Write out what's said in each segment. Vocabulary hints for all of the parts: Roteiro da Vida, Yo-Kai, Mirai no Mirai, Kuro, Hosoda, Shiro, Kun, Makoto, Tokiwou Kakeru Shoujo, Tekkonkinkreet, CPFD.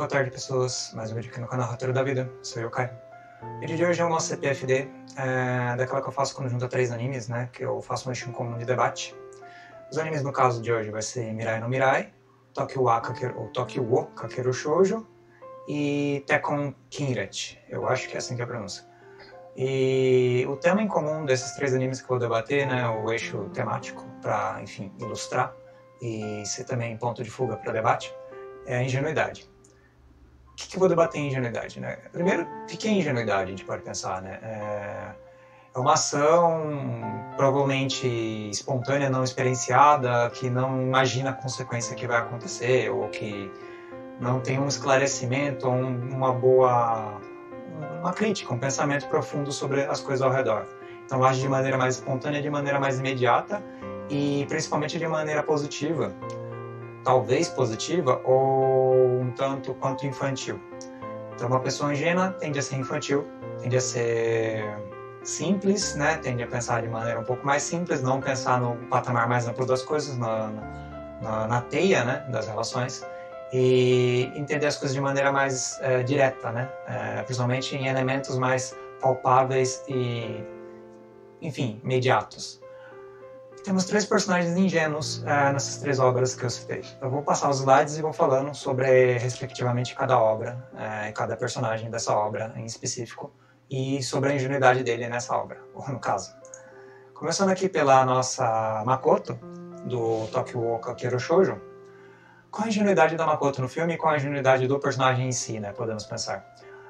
Boa tarde, pessoas, mais um vídeo aqui no canal Roteiro da Vida, sou Yo-Kai. O vídeo de hoje é o nosso CPFD, daquela que eu faço quando junto a 3 animes, né, que eu faço um eixo comum de debate. Os animes no caso de hoje vai ser Mirai no Mirai, Tokiwou Kakeru Shoujo e Tekkonkinkreet, eu acho que é assim que é a pronúncia. E o tema em comum desses 3 animes que eu vou debater, né, o eixo temático para, enfim, ilustrar e ser também ponto de fuga para o debate, é a ingenuidade. O que eu vou debater em ingenuidade, né? Primeiro, o que é ingenuidade, a gente pode pensar, né? É uma ação provavelmente espontânea, não experienciada, que não imagina a consequência que vai acontecer, ou que não tem um esclarecimento, ou uma crítica, um pensamento profundo sobre as coisas ao redor. Então, age de maneira mais espontânea, de maneira mais imediata, e principalmente de maneira positiva, talvez positiva, ou um tanto quanto infantil. Então, uma pessoa ingênua tende a ser infantil, tende a ser simples, né? Tende a pensar de maneira um pouco mais simples, não pensar no patamar mais amplo das coisas, na teia, né, das relações, e entender as coisas de maneira mais direta, né? Principalmente em elementos mais palpáveis e, enfim, imediatos. Temos 3 personagens ingênuos nessas 3 obras que eu citei. Eu vou passar os slides e vou falando sobre, respectivamente, cada obra e cada personagem dessa obra em específico e sobre a ingenuidade dele nessa obra, ou no caso. Começando aqui pela nossa Makoto, do Tokiwou Kakeru Shoujo. Qual a ingenuidade da Makoto no filme e qual a ingenuidade do personagem em si, né, podemos pensar.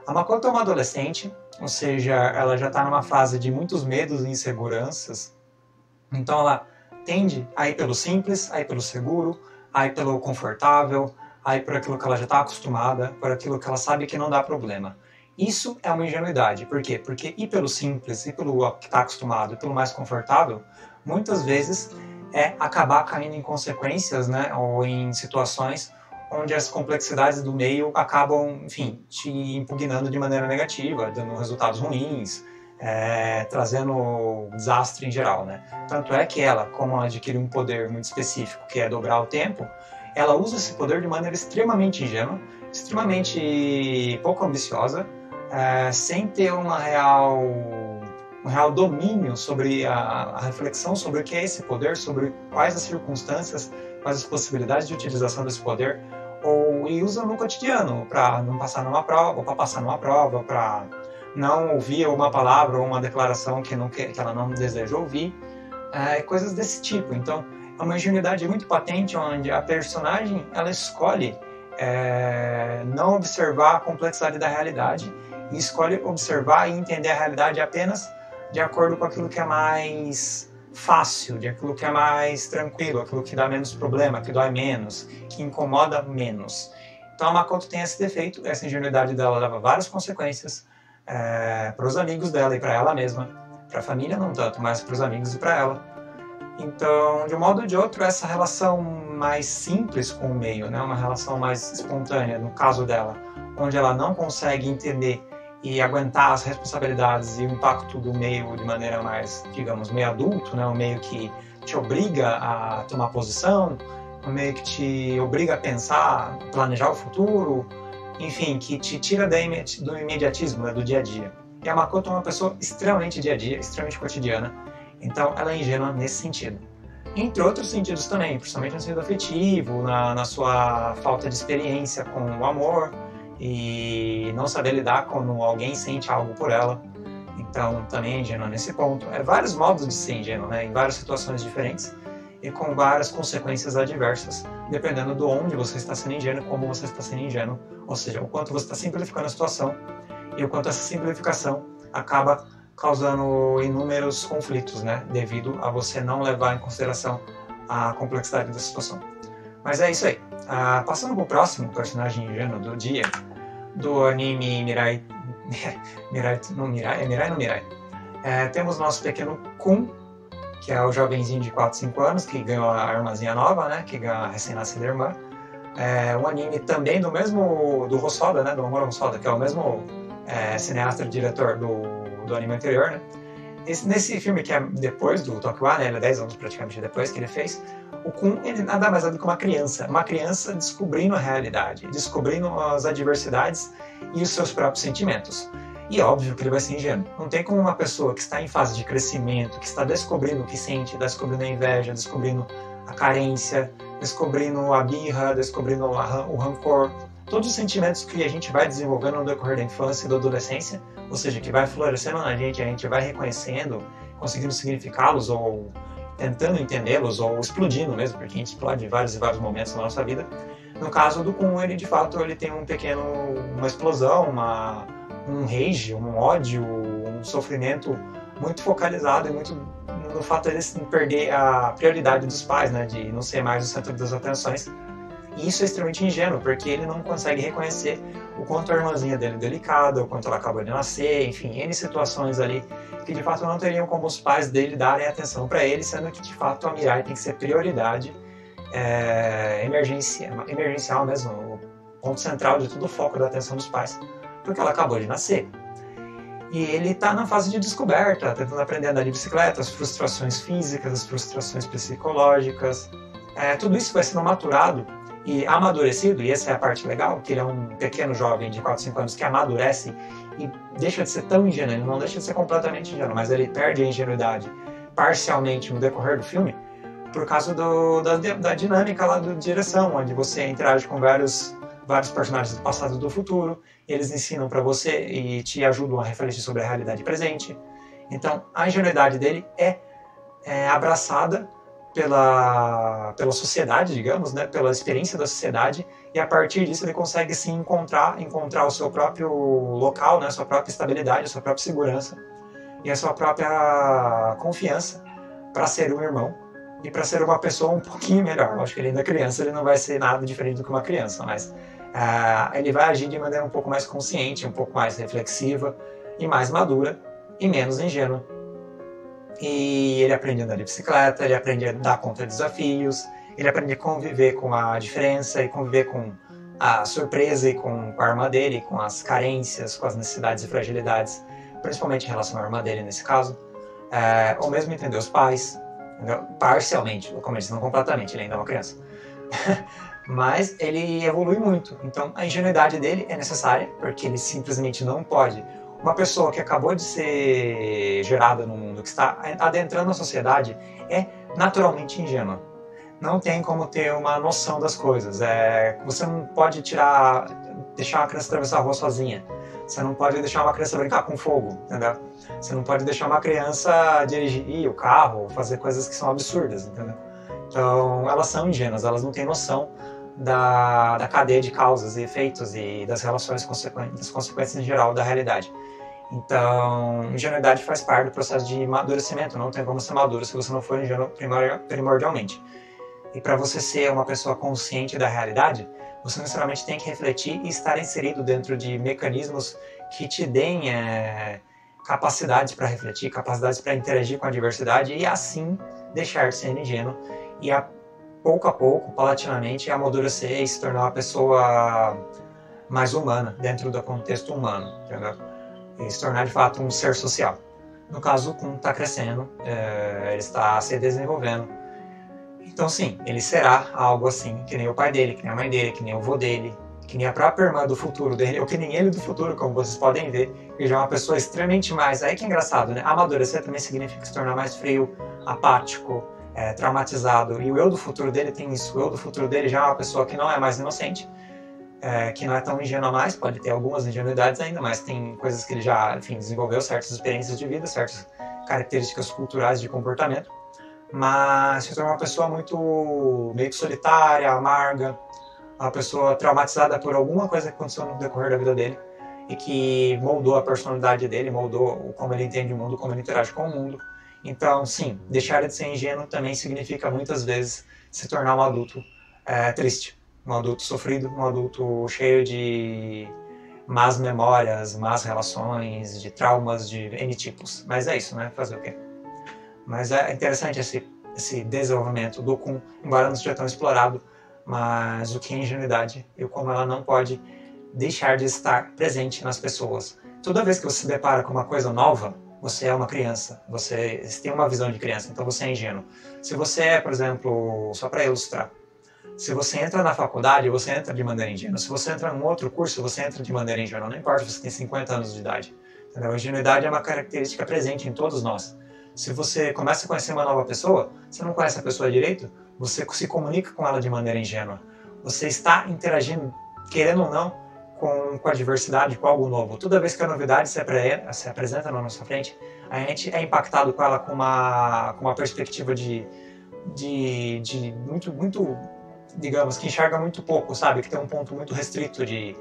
A Makoto é uma adolescente, ou seja, ela já está numa fase de muitos medos e inseguranças. Então ela tende a ir pelo simples, a ir pelo seguro, a ir pelo confortável, a ir por aquilo que ela já está acostumada, por aquilo que ela sabe que não dá problema. Isso é uma ingenuidade. Por quê? Porque ir pelo simples, ir pelo que está acostumado, ir pelo mais confortável, muitas vezes é acabar caindo em consequências, né, ou em situações onde as complexidades do meio acabam, enfim, te impugnando de maneira negativa, dando resultados ruins, trazendo desastre em geral, né? Tanto é que ela, como ela adquire um poder muito específico, que é dobrar o tempo, ela usa esse poder de maneira extremamente ingênua, extremamente pouco ambiciosa, sem ter um real domínio sobre a reflexão sobre o que é esse poder, sobre quais as circunstâncias, quais as possibilidades de utilização desse poder, e usa no cotidiano, para não passar numa prova, para passar numa prova, para não ouvir uma palavra ou uma declaração que ela não deseja ouvir, coisas desse tipo. Então, é uma ingenuidade muito patente, onde a personagem ela escolhe não observar a complexidade da realidade e escolhe observar e entender a realidade apenas de acordo com aquilo que é mais fácil, de aquilo que é mais tranquilo, aquilo que dá menos problema, que dói menos, que incomoda menos. Então, a Makoto tem esse defeito, essa ingenuidade dela leva várias consequências, para os amigos dela e para ela mesma, para a família não tanto, mas para os amigos e para ela. Então, de um modo ou de outro, essa relação mais simples com o meio, né, uma relação mais espontânea, no caso dela, onde ela não consegue entender e aguentar as responsabilidades e o impacto do meio de maneira mais, digamos, meio adulto, né, um meio que te obriga a tomar posição, um meio que te obriga a pensar, planejar o futuro, enfim, que te tira do imediatismo, né, do dia a dia. E a Makoto é uma pessoa extremamente dia a dia, extremamente cotidiana, então ela é ingênua nesse sentido. Entre outros sentidos também, principalmente no sentido afetivo, na sua falta de experiência com o amor, e não saber lidar quando alguém sente algo por ela, então também é ingênua nesse ponto. Vários modos de ser ingênua, né, em várias situações diferentes, e com várias consequências adversas, dependendo de onde você está sendo ingênuo, como você está sendo ingênuo, ou seja, o quanto você está simplificando a situação e o quanto essa simplificação acaba causando inúmeros conflitos, né, devido a você não levar em consideração a complexidade da situação. Mas é isso aí. Passando para o próximo personagem ingênuo do dia, do anime Mirai no Mirai, temos nosso pequeno Kun, que é o jovenzinho de 4, 5 anos, que ganhou a irmãzinha nova, né, que ganhou a recém-nascida irmã. É um anime também do Hosoda, né, do Mamoru Hosoda, que é o mesmo cineasta e diretor do anime anterior, né. Nesse filme que é depois do Tokiwou, né, ele é 10 anos praticamente depois que ele fez, o Kun, ele nada mais é do que uma criança descobrindo a realidade, descobrindo as adversidades e os seus próprios sentimentos. E óbvio que ele vai ser ingênuo. Não tem como uma pessoa que está em fase de crescimento, que está descobrindo o que sente, descobrindo a inveja, descobrindo a carência, descobrindo a birra, descobrindo o rancor, todos os sentimentos que a gente vai desenvolvendo no decorrer da infância e da adolescência, ou seja, que vai florescendo na gente, a gente vai reconhecendo, conseguindo significá-los ou tentando entendê-los ou explodindo mesmo, porque a gente explode em vários e vários momentos da nossa vida. No caso do Kun, ele de fato ele tem uma explosão, um rage, um ódio, um sofrimento muito focalizado e muito no fato de ele perder a prioridade dos pais, né, de não ser mais o centro das atenções. E isso é extremamente ingênuo, porque ele não consegue reconhecer o quanto a irmãzinha dele é delicada, o quanto ela acabou de nascer, enfim, N situações ali que de fato não teriam como os pais dele darem atenção para ele, sendo que de fato a Mirai tem que ser prioridade emergencial mesmo, o ponto central de todo o foco da atenção dos pais, porque ela acabou de nascer. E ele está na fase de descoberta, tentando aprender a andar de bicicleta, as frustrações físicas, as frustrações psicológicas, tudo isso vai sendo maturado e amadurecido, e essa é a parte legal, que ele é um pequeno jovem de 4, 5 anos que amadurece e deixa de ser tão ingênuo, ele não deixa de ser completamente ingênuo, mas ele perde a ingenuidade parcialmente no decorrer do filme, por causa da dinâmica lá da direção, onde você interage com vários personagens do passado e do futuro, eles ensinam para você e te ajudam a refletir sobre a realidade presente. Então, a ingenuidade dele é abraçada pela sociedade, digamos, né, pela experiência da sociedade, e a partir disso ele consegue se encontrar o seu próprio local, né, a sua própria estabilidade, a sua própria segurança e a sua própria confiança para ser um irmão e para ser uma pessoa um pouquinho melhor. Eu acho que ele ainda é criança, ele não vai ser nada diferente do que uma criança, mas ele vai agir de maneira um pouco mais consciente, um pouco mais reflexiva e mais madura e menos ingênua. E ele aprende a andar de bicicleta, ele aprende a dar conta de desafios, ele aprende a conviver com a diferença e conviver com a surpresa e com a arma dele, com as carências, com as necessidades e fragilidades, principalmente em relação à arma dele nesse caso, ou mesmo entender os pais, parcialmente, como eu disse, não completamente, ele ainda é uma criança. Mas ele evolui muito, então a ingenuidade dele é necessária, porque ele simplesmente não pode. Uma pessoa que acabou de ser gerada no mundo, que está adentrando a sociedade, é naturalmente ingênua. Não tem como ter uma noção das coisas. Você não pode deixar uma criança atravessar a rua sozinha. Você não pode deixar uma criança brincar com fogo, entendeu? Você não pode deixar uma criança dirigir o carro, fazer coisas que são absurdas, entendeu? Então, elas são ingênuas, elas não têm noção da cadeia de causas e efeitos e das relações das consequências em geral da realidade. Então, ingenuidade faz parte do processo de amadurecimento. Não tem como ser maduro se você não for ingênuo primordialmente. E para você ser uma pessoa consciente da realidade, você necessariamente tem que refletir e estar inserido dentro de mecanismos que te deem capacidades para refletir, capacidades para interagir com a diversidade e assim deixar de ser ingênuo e pouco a pouco, paulatinamente, amadurecer e se tornar uma pessoa mais humana, dentro do contexto humano, entendeu? E se tornar, de fato, um ser social. No caso, o Kun está crescendo, ele está se desenvolvendo. Então, sim, ele será algo assim, que nem o pai dele, que nem a mãe dele, que nem o avô dele, que nem a própria irmã do futuro dele, ou que nem ele do futuro, como vocês podem ver, que já é uma pessoa extremamente mais... Aí que é engraçado, né? Amadurecer também significa se tornar mais frio, apático, traumatizado, e o eu do futuro dele tem isso. O eu do futuro dele já é uma pessoa que não é mais inocente, que não é tão ingênua mais, pode ter algumas ingenuidades ainda, mas tem coisas que ele já, enfim, desenvolveu, certas experiências de vida, certas características culturais de comportamento, mas se torna uma pessoa muito meio que solitária, amarga, uma pessoa traumatizada por alguma coisa que aconteceu no decorrer da vida dele e que moldou a personalidade dele, moldou como ele entende o mundo, como ele interage com o mundo. Então, sim, deixar de ser ingênuo também significa, muitas vezes, se tornar um adulto triste, um adulto sofrido, um adulto cheio de más memórias, más relações, de traumas de N tipos. Mas é isso, né? Fazer o quê? Mas é interessante esse desenvolvimento do Kun, embora não seja tão explorado, mas o que é ingenuidade e como ela não pode deixar de estar presente nas pessoas. Toda vez que você se depara com uma coisa nova, você é uma criança, você tem uma visão de criança, então você é ingênuo. Se você é, por exemplo, só para ilustrar, se você entra na faculdade, você entra de maneira ingênua. Se você entra num outro curso, você entra de maneira ingênua. Não importa se você tem 50 anos de idade. Entendeu? A ingenuidade é uma característica presente em todos nós. Se você começa a conhecer uma nova pessoa, você não conhece a pessoa direito, você se comunica com ela de maneira ingênua. Você está interagindo, querendo ou não, com a diversidade, com algo novo. Toda vez que a novidade se apresenta na nossa frente, a gente é impactado com ela com uma perspectiva de muito, digamos, que enxerga muito pouco, sabe? Que tem um ponto muito restrito de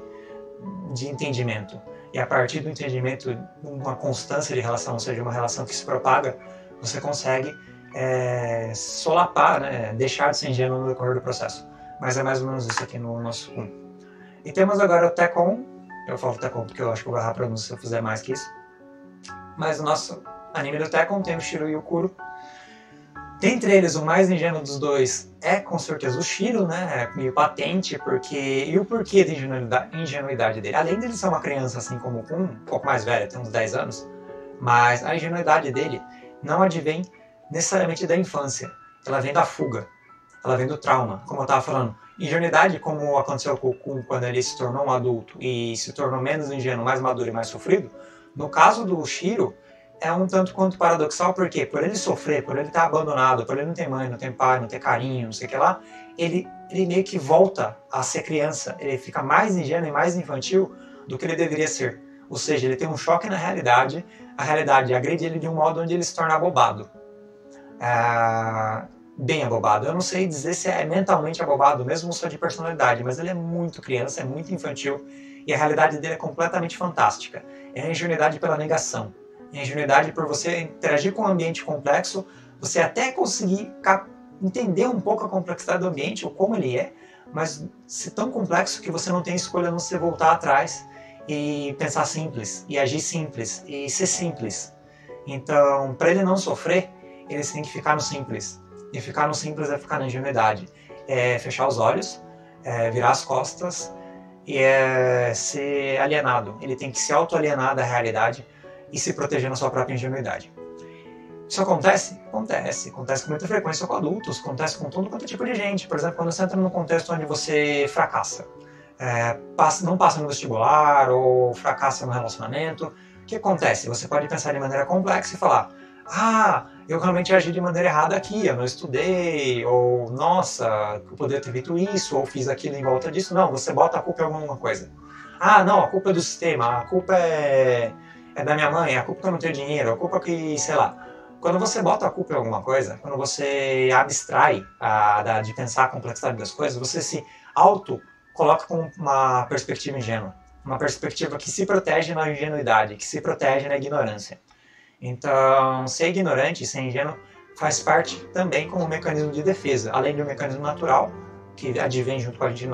entendimento. E a partir do entendimento, uma constância de relação, ou seja, uma relação que se propaga, você consegue solapar, né? Deixar de ser ingênuo no decorrer do processo. Mas é mais ou menos isso aqui no nosso 1. E temos agora o Tekkon, eu falo Tekkon porque eu acho que eu vou errar a pronúncia se eu fizer mais que isso. Mas o nosso anime do Tekkon tem o Shiro e o Kuro. Dentre eles, o mais ingênuo dos dois é com certeza o Shiro, né? É meio patente, porque... E o porquê da ingenuidade dele? Além dele ser uma criança assim como o Kun, um pouco mais velha, tem uns 10 anos, mas a ingenuidade dele não advém necessariamente da infância, ela vem da fuga. Ela vem do trauma, como eu estava falando. Ingenuidade, como aconteceu com o Kun quando ele se tornou um adulto e se tornou menos ingênuo, mais maduro e mais sofrido, no caso do Shiro, é um tanto quanto paradoxal, porque por ele sofrer, por ele estar abandonado, por ele não ter mãe, não ter pai, não ter carinho, não sei o que lá, ele meio que volta a ser criança, ele fica mais ingênuo e mais infantil do que ele deveria ser. Ou seja, ele tem um choque na realidade, a realidade agride ele de um modo onde ele se torna abobado. Bem abobado. Eu não sei dizer se é mentalmente abobado, mesmo só de personalidade, mas ele é muito criança, é muito infantil, e a realidade dele é completamente fantástica. É a ingenuidade pela negação. É a ingenuidade por você interagir com um ambiente complexo, você até conseguir entender um pouco a complexidade do ambiente, ou como ele é, mas ser tão complexo que você não tem escolha a não ser voltar atrás e pensar simples, e agir simples, e ser simples. Então, para ele não sofrer, eles têm que ficar no simples. E ficar no simples é ficar na ingenuidade. É fechar os olhos, é virar as costas e é ser alienado. Ele tem que se auto-alienar da realidade e se proteger na sua própria ingenuidade. Isso acontece? Acontece. Acontece com muita frequência com adultos, acontece com todo quanto tipo de gente. Por exemplo, quando você entra num contexto onde você fracassa. Não passa no vestibular ou fracassa no relacionamento. O que acontece? Você pode pensar de maneira complexa e falar: ah, eu realmente agi de maneira errada aqui, eu não estudei, ou nossa, eu poderia ter feito isso, ou fiz aquilo em volta disso. Não, você bota a culpa em alguma coisa. Ah, não, a culpa é do sistema, a culpa é da minha mãe, a culpa é que eu não tenho dinheiro, a culpa é que, sei lá. Quando você bota a culpa em alguma coisa, quando você abstrai de pensar a complexidade das coisas, você se auto-coloca com uma perspectiva ingênua, uma perspectiva que se protege na ingenuidade, que se protege na ignorância. Então, ser ignorante, ser ingênuo, faz parte também como um mecanismo de defesa, além de um mecanismo natural, que advém junto com a gente,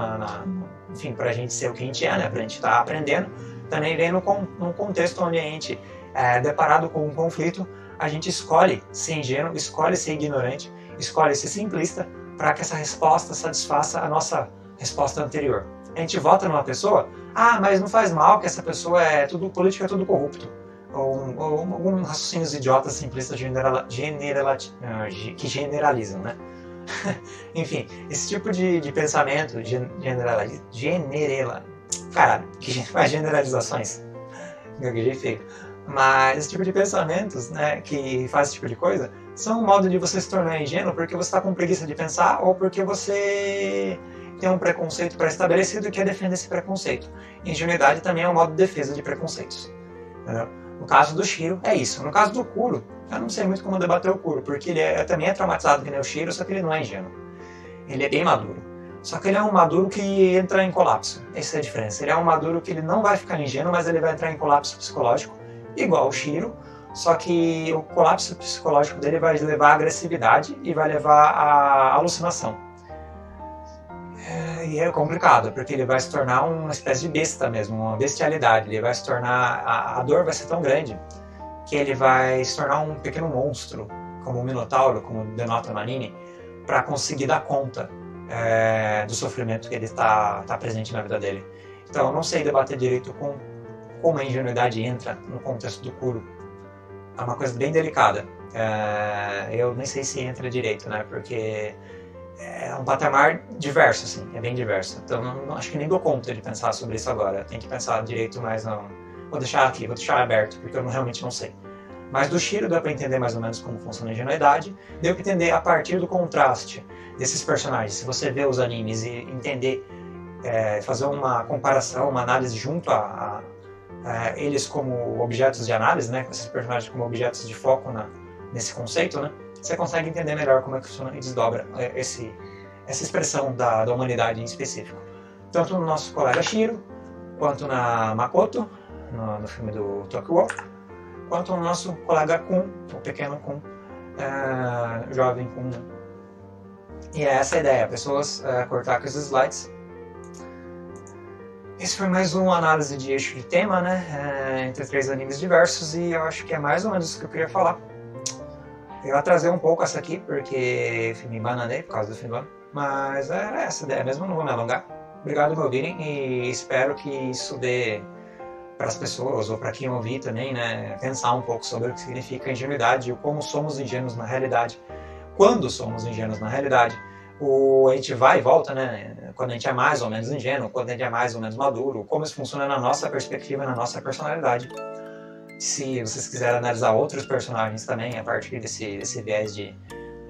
enfim, pra gente ser o que a gente é, né? Pra gente estar aprendendo, também vem num contexto onde a gente é deparado com um conflito, a gente escolhe ser ingênuo, escolhe ser ignorante, escolhe ser simplista, para que essa resposta satisfaça a nossa resposta anterior. A gente vota numa pessoa, ah, mas não faz mal que essa pessoa é tudo político, é tudo corrupto. Ou alguns raciocínios idiotas simplistas que generalizam, né? Enfim, esse tipo de pensamento que faz generalizações, mas esse tipo de pensamentos, né, que faz esse tipo de coisa, são um modo de você se tornar ingênuo porque você está com preguiça de pensar ou porque você tem um preconceito pré-estabelecido e quer defender esse preconceito. Ingenuidade também é um modo de defesa de preconceitos, entendeu? No caso do Shiro, é isso. No caso do Kuro, eu não sei muito como debater o Kuro, porque ele também é traumatizado que nem o Shiro, só que ele não é ingênuo. Ele é bem maduro. Só que ele é um maduro que entra em colapso. Essa é a diferença. Ele é um maduro que ele não vai ficar ingênuo, mas ele vai entrar em colapso psicológico, igual o Shiro, só que o colapso psicológico dele vai levar à agressividade e vai levar à alucinação. E é complicado, porque ele vai se tornar uma espécie de besta mesmo, uma bestialidade. Ele vai se tornar... A dor vai ser tão grande que ele vai se tornar um pequeno monstro, como o Minotauro, como denota no anime, para conseguir dar conta do sofrimento que ele está presente na vida dele. Então, eu não sei debater direito como a ingenuidade entra no contexto do Kuro. é uma coisa bem delicada. Eu nem sei se entra direito, né? Porque é um patamar diverso, assim, é bem diverso. Então não, acho que nem dou conta de pensar sobre isso agora. Tem que pensar direito, mas não. Vou deixar aqui, vou deixar aberto, porque eu realmente não sei. Mas do Shiro dá para entender mais ou menos como funciona a ingenuidade. Deu para entender a partir do contraste desses personagens. Se você vê os animes e entender, fazer uma comparação, uma análise junto a eles como objetos de análise, né, com esses personagens como objetos de foco nesse conceito, né, você consegue entender melhor como é que funciona e desdobra essa expressão da humanidade em específico. Tanto no nosso colega Shiro, quanto na Makoto, no filme do Tokiwou, quanto ao nosso colega Kun, o pequeno Kun, jovem Kun. E é essa a ideia, pessoas cortar com os slides. Esse foi mais uma análise de eixo de tema, né? Entre três animes diversos, e eu acho que é mais ou menos isso que eu queria falar. Eu atrasei um pouco essa aqui, porque me bananei por causa do fim do ano, mas era essa a ideia mesmo, não vou me alongar. Obrigado por ouvirem e espero que isso dê para as pessoas, ou para quem ouvir também, né, pensar um pouco sobre o que significa ingenuidade, o como somos ingênuos na realidade, quando somos ingênuos na realidade. A gente vai e volta, né, quando a gente é mais ou menos ingênuo, quando a gente é mais ou menos maduro, como isso funciona na nossa perspectiva, na nossa personalidade. Se vocês quiserem analisar outros personagens também, a partir desse viés de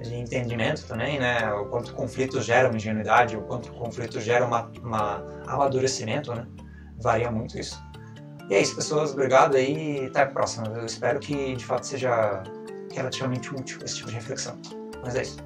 entendimento também, né, o quanto conflitos geram ingenuidade, o quanto conflitos geram um amadurecimento, né, varia muito isso. E é isso, pessoas, obrigado aí e até a próxima. Eu espero que de fato seja relativamente útil esse tipo de reflexão. Mas é isso.